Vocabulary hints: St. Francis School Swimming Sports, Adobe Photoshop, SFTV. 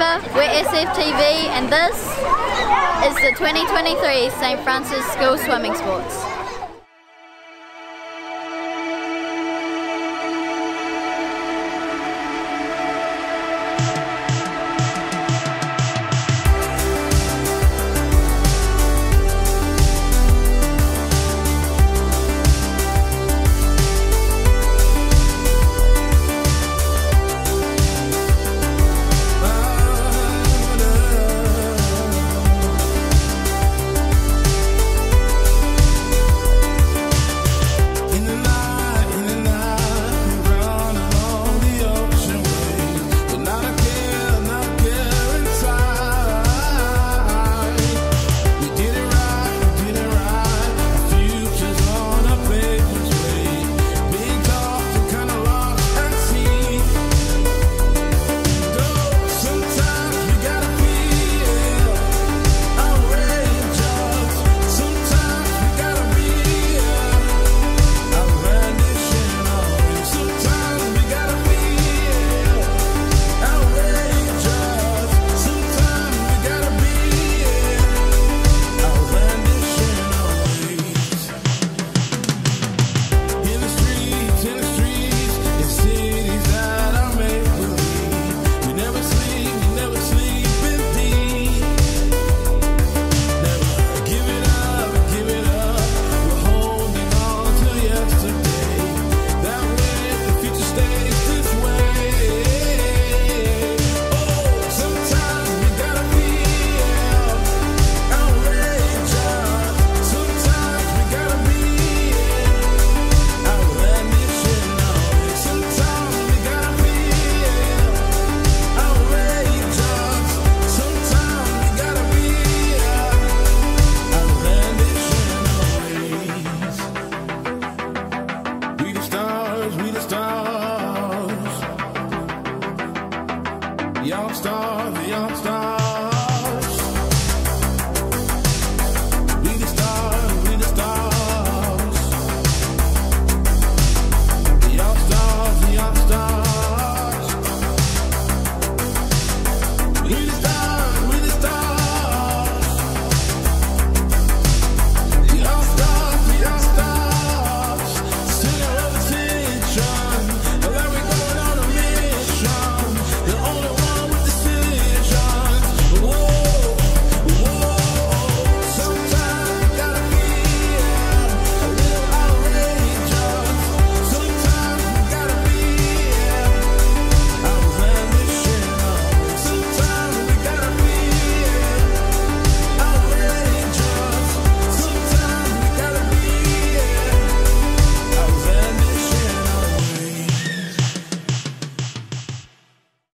Jennifer, we're SFTV and this is the 2023 St. Francis School Swimming Sports.